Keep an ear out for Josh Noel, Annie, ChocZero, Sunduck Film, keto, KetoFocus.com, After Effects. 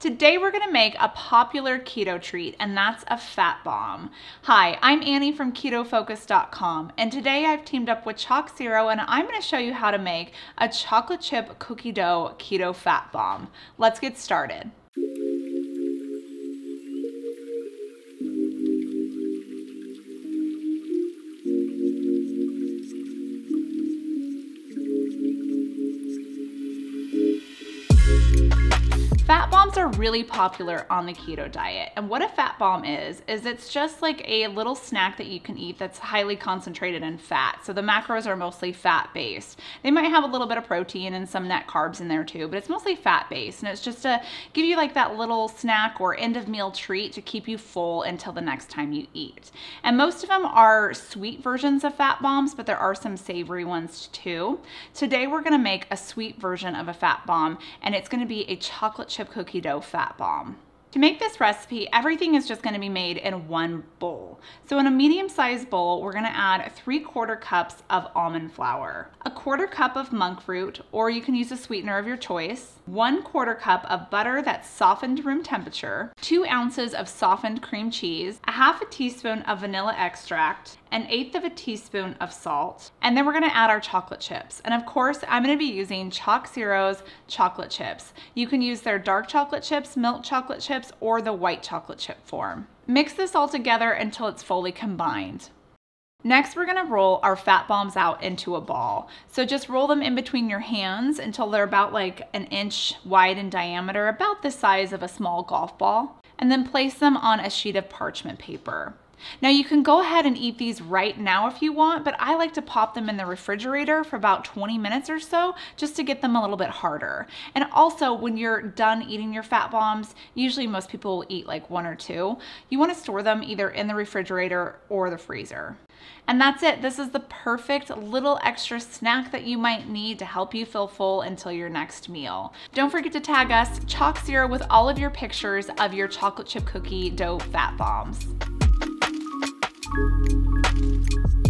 Today we're gonna make a popular keto treat, and that's a fat bomb. Hi, I'm Annie from KetoFocus.com, and today I've teamed up with ChocZero, and I'm gonna show you how to make a chocolate chip cookie dough keto fat bomb. Let's get started. Fat bombs are really popular on the keto diet. And what a fat bomb is it's just like a little snack that you can eat that's highly concentrated in fat. So the macros are mostly fat-based. They might have a little bit of protein and some net carbs in there too, but it's mostly fat-based. And it's just to give you like that little snack or end-of-meal treat to keep you full until the next time you eat. And most of them are sweet versions of fat bombs, but there are some savory ones too. Today we're gonna make a sweet version of a fat bomb, and it's gonna be a chocolate chip cookie dough fat bomb. To make this recipe, everything is just going to be made in one bowl. So in a medium-sized bowl, we're going to add 3/4 cups of almond flour, 1/4 cup of monk fruit, or you can use a sweetener of your choice, 1/4 cup of butter that's softened to room temperature, 2 ounces of softened cream cheese, 1/2 teaspoon of vanilla extract, 1/8 teaspoon of salt, and then we're going to add our chocolate chips. And of course, I'm going to be using ChocZero's chocolate chips. You can use their dark chocolate chips, milk chocolate chips, or the white chocolate chip form. Mix this all together until it's fully combined. Next, we're gonna roll our fat bombs out into a ball. So just roll them in between your hands until they're about like 1 inch wide in diameter, about the size of a small golf ball, and then place them on a sheet of parchment paper. Now you can go ahead and eat these right now if you want, but I like to pop them in the refrigerator for about 20 minutes or so just to get them a little bit harder. And also when you're done eating your fat bombs, usually most people will eat like 1 or 2, you want to store them either in the refrigerator or the freezer. And that's it. This is the perfect little extra snack that you might need to help you feel full until your next meal. Don't forget to tag us, ChocZero, with all of your pictures of your chocolate chip cookie dough fat bombs. Thank you.